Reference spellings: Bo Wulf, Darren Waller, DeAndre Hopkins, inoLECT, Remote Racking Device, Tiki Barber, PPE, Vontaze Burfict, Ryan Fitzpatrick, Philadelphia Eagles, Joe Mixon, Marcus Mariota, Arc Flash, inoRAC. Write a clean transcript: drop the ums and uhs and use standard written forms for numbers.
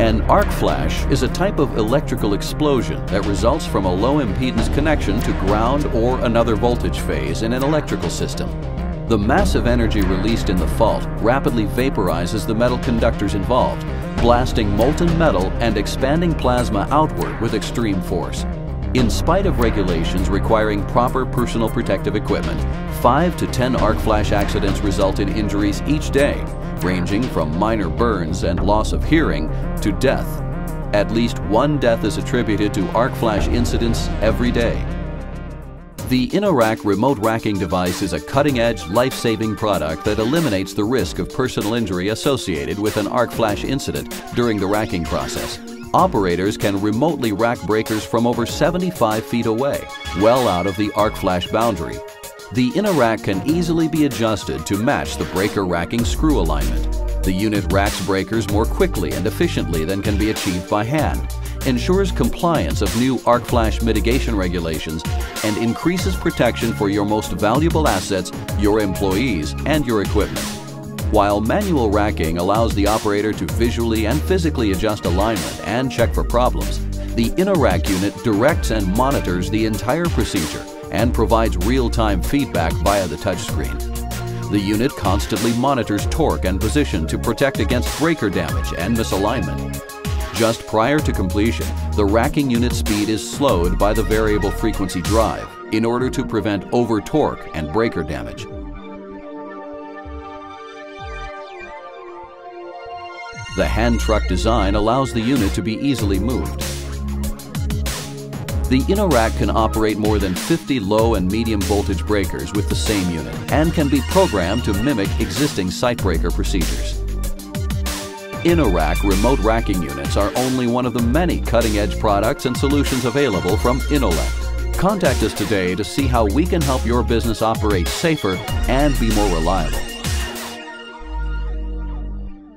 An arc flash is a type of electrical explosion that results from a low impedance connection to ground or another voltage phase in an electrical system. The massive energy released in the fault rapidly vaporizes the metal conductors involved, blasting molten metal and expanding plasma outward with extreme force. In spite of regulations requiring proper personal protective equipment, 5 to 10 arc flash accidents result in injuries each day, ranging from minor burns and loss of hearing to death. At least one death is attributed to arc flash incidents every day. The inoRAC remote racking device is a cutting-edge, life-saving product that eliminates the risk of personal injury associated with an arc flash incident during the racking process. Operators can remotely rack breakers from over 75 feet away, well out of the arc flash boundary. The inoRAC can easily be adjusted to match the breaker racking screw alignment. The unit racks breakers more quickly and efficiently than can be achieved by hand, ensures compliance of new arc flash mitigation regulations, and increases protection for your most valuable assets, your employees, and your equipment. While manual racking allows the operator to visually and physically adjust alignment and check for problems, the inoRAC unit directs and monitors the entire procedure and provides real-time feedback via the touchscreen. The unit constantly monitors torque and position to protect against breaker damage and misalignment. Just prior to completion, the racking unit speed is slowed by the variable frequency drive in order to prevent over-torque and breaker damage. The hand truck design allows the unit to be easily moved. The inoRAC can operate more than 50 low and medium voltage breakers with the same unit and can be programmed to mimic existing site breaker procedures. inoRAC remote racking units are only one of the many cutting-edge products and solutions available from inoLECT. Contact us today to see how we can help your business operate safer and be more reliable.